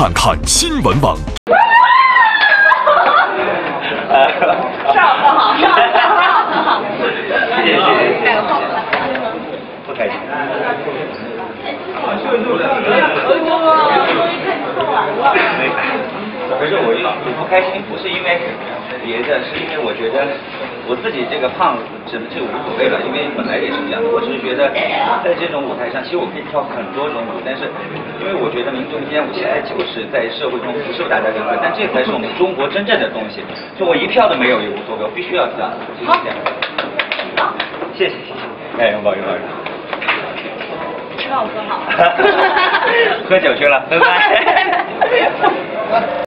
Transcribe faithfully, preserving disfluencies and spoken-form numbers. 看看新闻网。不开心。可是我一不开心，不是因为别的，是因为我觉得我自己这个胖子真的就无所谓了，因为本来也是这样。我只是觉得在这种舞台上，其实我可以跳很多种舞，但是因为我觉得民族民间舞现在就是在社会中不受大家认可，但这才是我们中国真正的东西。就我一票都没有也无所谓，我必须要这样，就是这样。好，谢谢，哎，抱歉，抱歉。 吃饭我说好，喝酒去了，拜拜。